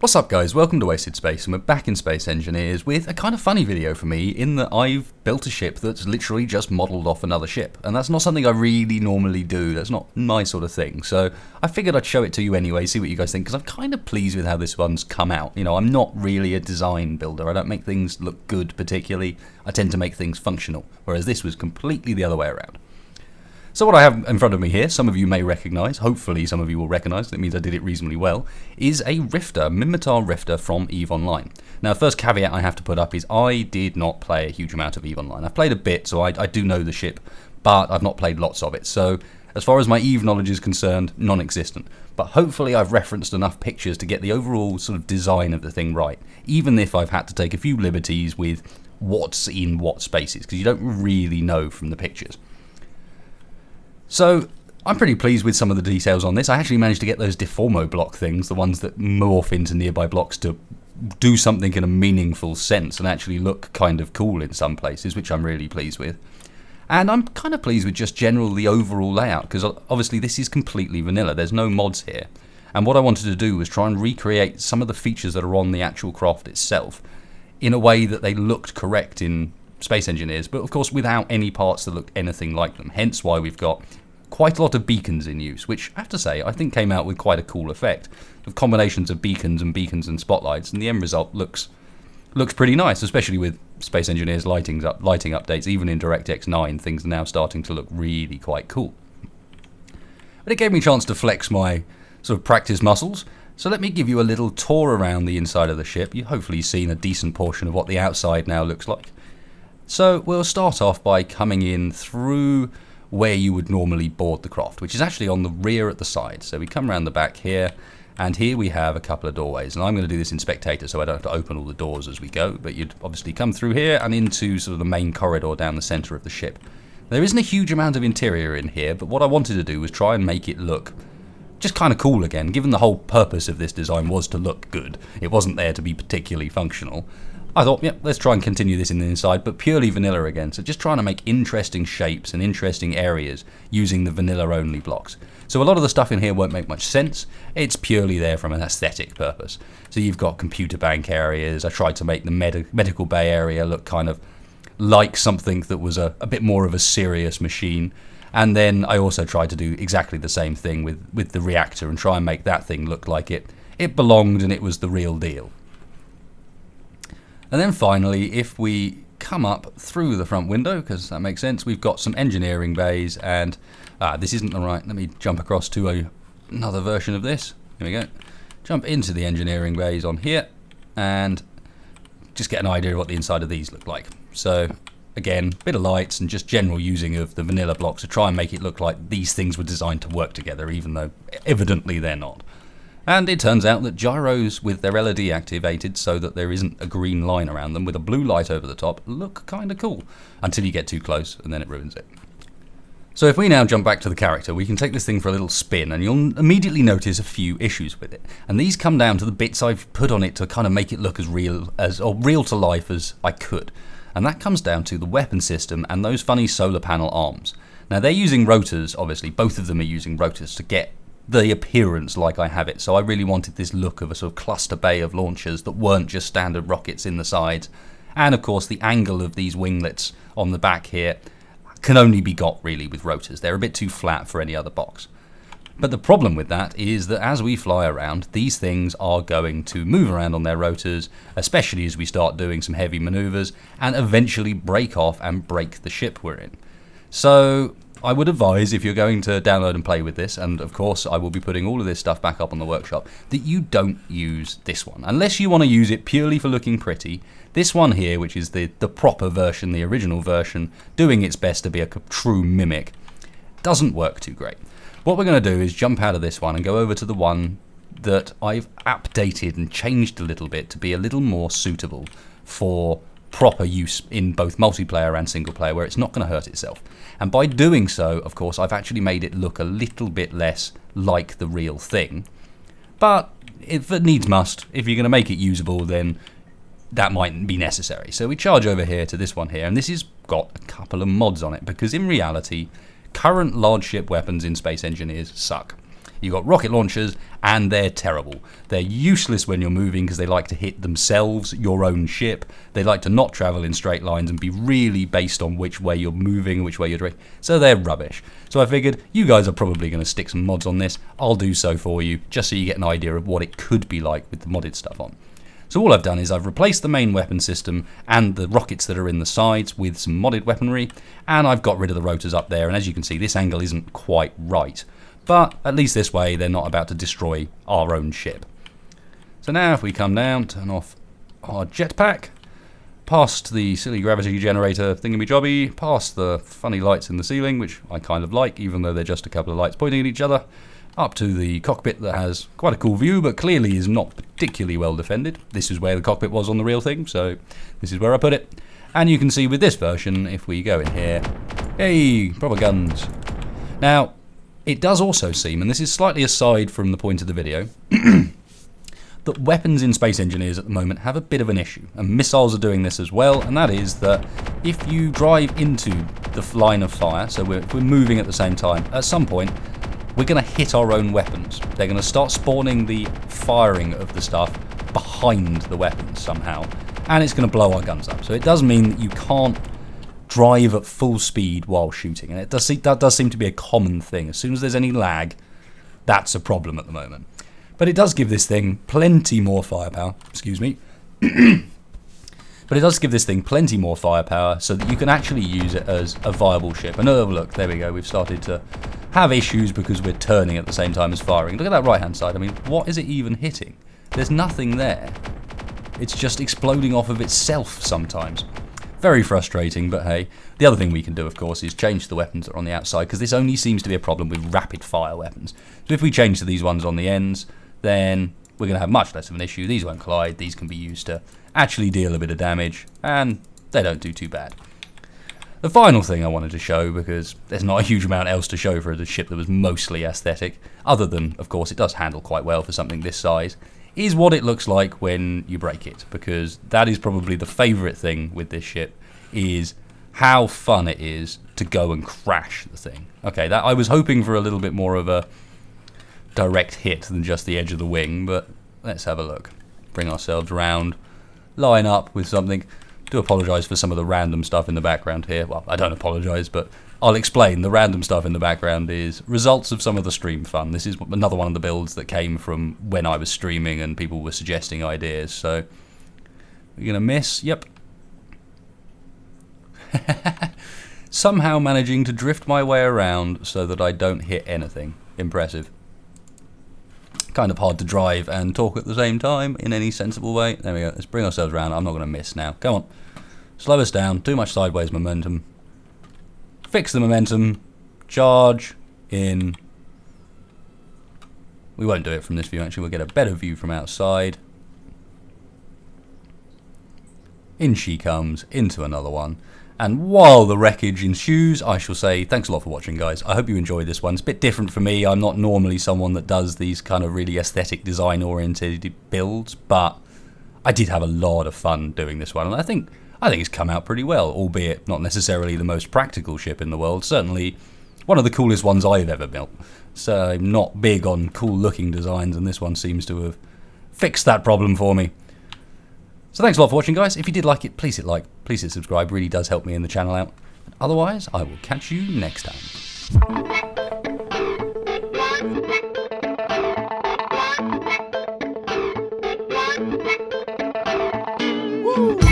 What's up guys, welcome to Wasted Space, and we're back in Space Engineers with a kind of funny video for me, in that I've built a ship that's literally just modelled off another ship, and that's not something I really normally do. That's not my sort of thing, so I figured I'd show it to you anyway, see what you guys think, because I'm kind of pleased with how this one's come out. You know, I'm not really a design builder, I don't make things look good particularly, I tend to make things functional, whereas this was completely the other way around. So what I have in front of me here, some of you may recognise, hopefully some of you will recognise, that means I did it reasonably well, is a Rifter, Minmatar Rifter from EVE Online. Now the first caveat I have to put up is I did not play a huge amount of EVE Online. I've played a bit, so I do know the ship, but I've not played lots of it. So as far as my EVE knowledge is concerned, non-existent. But hopefully I've referenced enough pictures to get the overall sort of design of the thing right, even if I've had to take a few liberties with what's in what spaces, because you don't really know from the pictures. So I'm pretty pleased with some of the details on this. I actually managed to get those deformo block things, the ones that morph into nearby blocks to do something in a meaningful sense and actually look kind of cool in some places, which I'm really pleased with. And I'm kind of pleased with just generally the overall layout, because obviously this is completely vanilla. There's no mods here. And what I wanted to do was try and recreate some of the features that are on the actual craft itself in a way that they looked correct in Space Engineers, but of course without any parts that looked anything like them, hence why we've got quite a lot of beacons in use, which I have to say I think came out with quite a cool effect of combinations of beacons and spotlights, and the end result looks pretty nice, especially with Space Engineers lighting updates. Even in DirectX 9 things are now starting to look really quite cool, but it gave me a chance to flex my sort of practice muscles. So let me give you a little tour around the inside of the ship. You've hopefully seen a decent portion of what the outside now looks like. So we'll start off by coming in through where you would normally board the craft, which is actually on the rear at the side. So we come around the back here, and here we have a couple of doorways. And I'm going to do this in spectator so I don't have to open all the doors as we go, but you'd obviously come through here and into sort of the main corridor down the center of the ship. There isn't a huge amount of interior in here, but what I wanted to do was try and make it look just kind of cool again, given the whole purpose of this design was to look good. It wasn't there to be particularly functional. I thought, yeah, let's try and continue this in the inside, but purely vanilla again. So just trying to make interesting shapes and interesting areas using the vanilla-only blocks. So a lot of the stuff in here won't make much sense. It's purely there from an aesthetic purpose. So you've got computer bank areas. I tried to make the medical bay area look kind of like something that was a bit more of a serious machine. And then I also tried to do exactly the same thing with the reactor and try and make that thing look like it belonged and it was the real deal. And then finally, if we come up through the front window, because that makes sense, we've got some engineering bays, and this isn't the right, let me jump across to another version of this. Here we go. Jump into the engineering bays on here, and just get an idea of what the inside of these look like. So again, a bit of lights and just general using of the vanilla blocks to try and make it look like these things were designed to work together, even though evidently they're not. And it turns out that gyros with their LED activated so that there isn't a green line around them with a blue light over the top look kind of cool until you get too close, and then it ruins it. So if we now jump back to the character, we can take this thing for a little spin and you'll immediately notice a few issues with it. And these come down to the bits I've put on it to kind of make it look as real to life as I could. And that comes down to the weapon system and those funny solar panel arms. Now they're using rotors, obviously, both of them are using rotors to get the appearance like I have it. So I really wanted this look of a sort of cluster bay of launchers that weren't just standard rockets in the sides. And of course the angle of these winglets on the back here can only be got really with rotors. They're a bit too flat for any other box. But the problem with that is that as we fly around, these things are going to move around on their rotors, especially as we start doing some heavy maneuvers, and eventually break off and break the ship we're in. So I would advise, if you're going to download and play with this, and of course I will be putting all of this stuff back up on the workshop, that you don't use this one. Unless you want to use it purely for looking pretty, this one here, which is the proper version, the original version, doing its best to be a true mimic, doesn't work too great. What we're going to do is jump out of this one and go over to the one that I've updated and changed a little bit to be a little more suitable for proper use in both multiplayer and single player, where it's not going to hurt itself. And by doing so, of course, I've actually made it look a little bit less like the real thing. But if it needs must, if you're going to make it usable, then that might be necessary. So we charge over here to this one here, and this has got a couple of mods on it, because in reality, current large ship weapons in Space Engineers suck. You've got rocket launchers, and they're terrible. They're useless when you're moving because they like to hit themselves, your own ship. They like to not travel in straight lines and be really based on which way you're moving, which way you're directing. So they're rubbish. So I figured you guys are probably going to stick some mods on this. I'll do so for you, just so you get an idea of what it could be like with the modded stuff on. So all I've done is I've replaced the main weapon system and the rockets that are in the sides with some modded weaponry, and I've got rid of the rotors up there, and as you can see, this angle isn't quite right. But at least this way, they're not about to destroy our own ship. So now if we come down, turn off our jetpack, past the silly gravity generator thingamajobby, past the funny lights in the ceiling, which I kind of like, even though they're just a couple of lights pointing at each other, up to the cockpit that has quite a cool view, but clearly is not particularly well defended. This is where the cockpit was on the real thing, so this is where I put it. And you can see with this version, if we go in here, hey, proper guns. Now, it does also seem, and this is slightly aside from the point of the video, that weapons in Space Engineers at the moment have a bit of an issue, and missiles are doing this as well, and that is that if you drive into the line of fire, so we're moving at the same time, at some point, we're going to hit our own weapons. They're going to start spawning the firing of the stuff behind the weapons somehow, and it's going to blow our guns up. So it does mean that you can't drive at full speed while shooting, and that does seem to be a common thing. As soon as there's any lag, that's a problem at the moment. But it does give this thing plenty more firepower, excuse me, but it does give this thing plenty more firepower so that you can actually use it as a viable ship. And oh, look, there we go, we've started to have issues because we're turning at the same time as firing. Look at that right-hand side. I mean, what is it even hitting? There's nothing there. It's just exploding off of itself sometimes. Very frustrating, but hey. The other thing we can do, of course, is change the weapons that are on the outside, because this only seems to be a problem with rapid-fire weapons. So if we change to these ones on the ends, then we're going to have much less of an issue. These won't collide. These can be used to actually deal a bit of damage, and they don't do too bad. The final thing I wanted to show, because there's not a huge amount else to show for a ship that was mostly aesthetic, other than, of course, it does handle quite well for something this size, is what it looks like when you break it, because that is probably the favourite thing with this ship, is how fun it is to go and crash the thing. Okay, that I was hoping for a little bit more of a direct hit than just the edge of the wing, but let's have a look. Bring ourselves round, line up with something. Do apologise for some of the random stuff in the background here. Well, I don't apologise, but I'll explain. The random stuff in the background is results of some of the stream fun. This is another one of the builds that came from when I was streaming and people were suggesting ideas. So, we're going to miss. Yep. Somehow managing to drift my way around so that I don't hit anything. Impressive. Kind of hard to drive and talk at the same time in any sensible way. There we go. Let's bring ourselves around. I'm not going to miss now. Come on. Slow us down. Too much sideways momentum. Fix the momentum. Charge in. We won't do it from this view, actually. We'll get a better view from outside. In she comes. Into another one. And while the wreckage ensues, I shall say thanks a lot for watching, guys. I hope you enjoyed this one. It's a bit different for me. I'm not normally someone that does these kind of really aesthetic design-oriented builds, but I did have a lot of fun doing this one. And I think it's come out pretty well, albeit not necessarily the most practical ship in the world. Certainly one of the coolest ones I've ever built. So I'm not big on cool-looking designs, and this one seems to have fixed that problem for me. So thanks a lot for watching, guys. If you did like it, please hit like, please hit subscribe. It really does help me and the channel out. Otherwise, I will catch you next time. Woo!